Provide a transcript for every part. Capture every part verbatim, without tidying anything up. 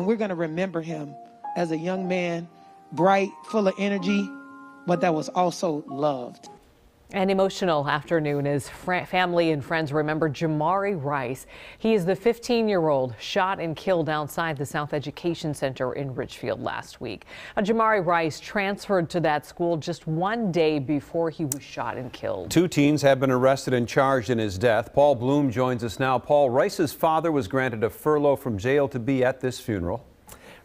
And we're going to remember him as a young man, bright, full of energy, but that was also loved. An emotional afternoon as fr- family and friends remember Jahmari Rice. He is the fifteen-year-old shot and killed outside the South Education Center in Richfield last week. Now, Jahmari Rice transferred to that school just one day before he was shot and killed. Two teens have been arrested and charged in his death. Paul Bloom joins us now. Paul, Rice's father was granted a furlough from jail to be at this funeral.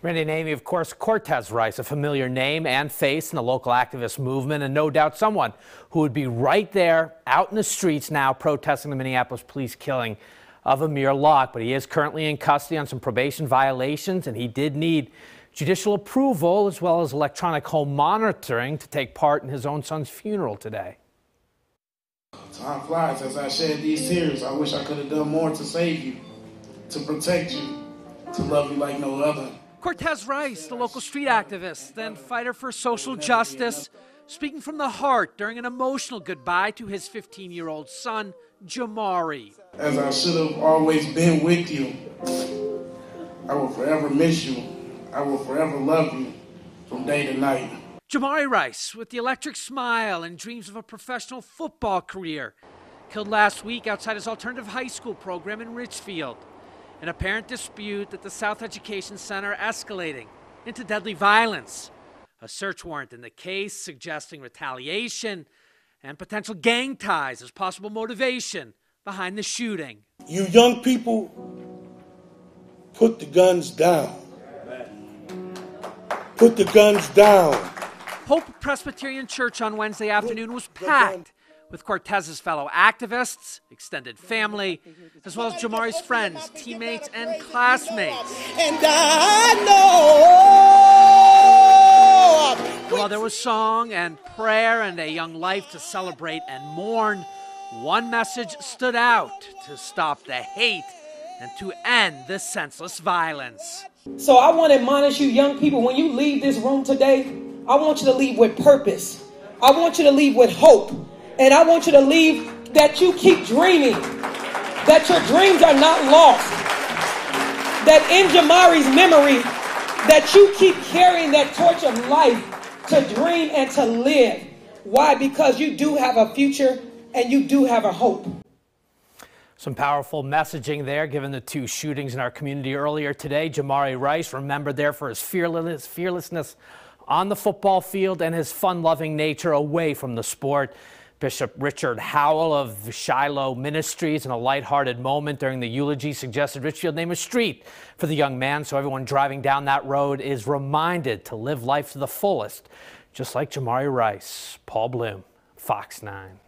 Randy and Amy, of course, Cortez Rice, a familiar name and face in the local activist movement, and no doubt someone who would be right there out in the streets now protesting the Minneapolis police killing of Amir Locke. But he is currently in custody on some probation violations, and he did need judicial approval as well as electronic home monitoring to take part in his own son's funeral today. Time flies. As I shed these tears, I wish I could have done more to save you, to protect you, to love you like no other. Cortez Rice, the local street activist and fighter for social justice, speaking from the heart during an emotional goodbye to his fifteen-year-old son, Jahmari. As I should have always been with you, I will forever miss you. I will forever love you from day to night. Jahmari Rice, with the electric smile and dreams of a professional football career, killed last week outside his alternative high school program in Richfield. An apparent dispute at the South Education Center escalating into deadly violence. A search warrant in the case suggesting retaliation and potential gang ties as possible motivation behind the shooting. You young people, put the guns down. Put the guns down. Hope Presbyterian Church on Wednesday afternoon was packed with Cortez's fellow activists, extended family, as well as Jahmari's friends, teammates, and classmates. And I know. While there was song and prayer and a young life to celebrate and mourn, one message stood out to stop the hate and to end this senseless violence. So I want to admonish you young people, when you leave this room today, I want you to leave with purpose. I want you to leave with hope. And I want you to leave that you keep dreaming, that your dreams are not lost, that in Jahmari's memory, that you keep carrying that torch of life to dream and to live. Why? Because you do have a future and you do have a hope. Some powerful messaging there, given the two shootings in our community earlier today. Jahmari Rice, remembered there for his fearless, fearlessness on the football field and his fun-loving nature away from the sport. Bishop Richard Howell of Shiloh Ministries, in a lighthearted moment during the eulogy, suggested Richfield name a street for the young man so everyone driving down that road is reminded to live life to the fullest, just like Jahmari Rice. Paul Bloom, Fox nine.